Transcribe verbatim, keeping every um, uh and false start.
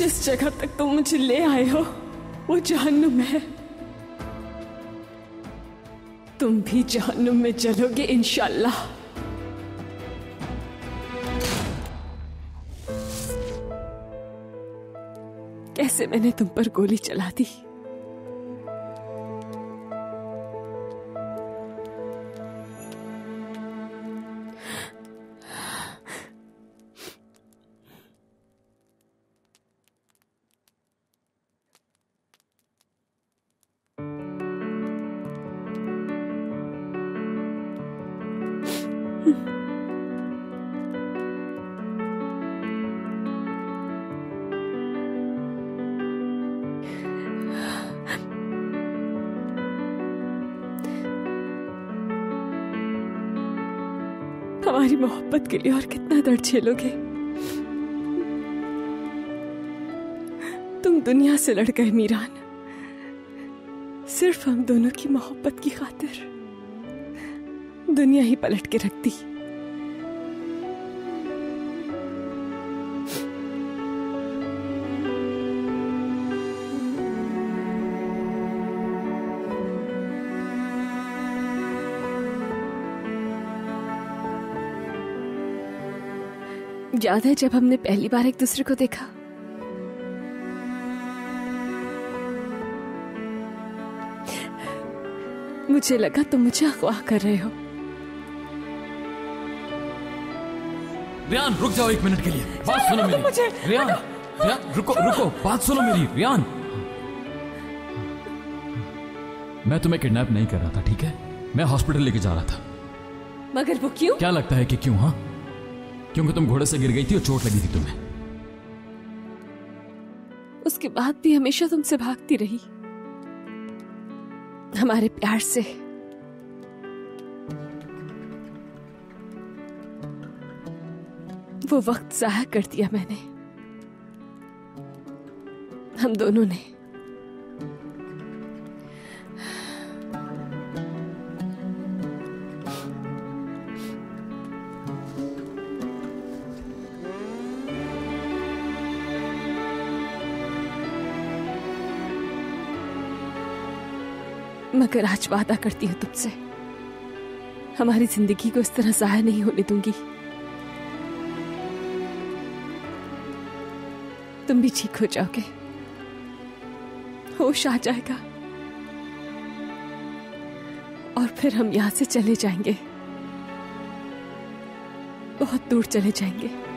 जिस जगह तक तुम मुझे ले आए हो वो जहन्नुम है। तुम भी जहन्नुम में चलोगे इंशाल्लाह। कैसे मैंने तुम पर गोली चला दी। हमारी मोहब्बत के लिए और कितना दर्द झेलोगे। तुम दुनिया से लड़ गए मीरान, सिर्फ हम दोनों की मोहब्बत की खातिर। दुनिया ही पलट के रख दी। याद है जब हमने पहली बार एक दूसरे को देखा, मुझे लगा तुम मुझे अगवा कर रहे हो। रेयान रुक जाओ एक मिनट के लिए, बात सुनो मेरी। रेयान रेयान रुको रुको, बात सुनो मेरी। रेयान मैं तुम्हें किडनैप नहीं कर रहा था, ठीक है? मैं हॉस्पिटल लेके जा रहा था। मगर वो क्यों? क्या लगता है कि क्यों? हाँ, क्योंकि तुम घोड़े से गिर गई थी और चोट लगी थी तुम्हें। उसके बाद भी हमेशा तुमसे भागती रही, हमारे प्यार से। वो वक्त जाया कर दिया मैंने, हम दोनों ने। मगर आज वादा करती हूं तुमसे, हमारी जिंदगी को इस तरह जाया नहीं होने दूंगी। तुम भी ठीक हो जाओगे, होश आ जाएगा और फिर हम यहां से चले जाएंगे, बहुत दूर चले जाएंगे।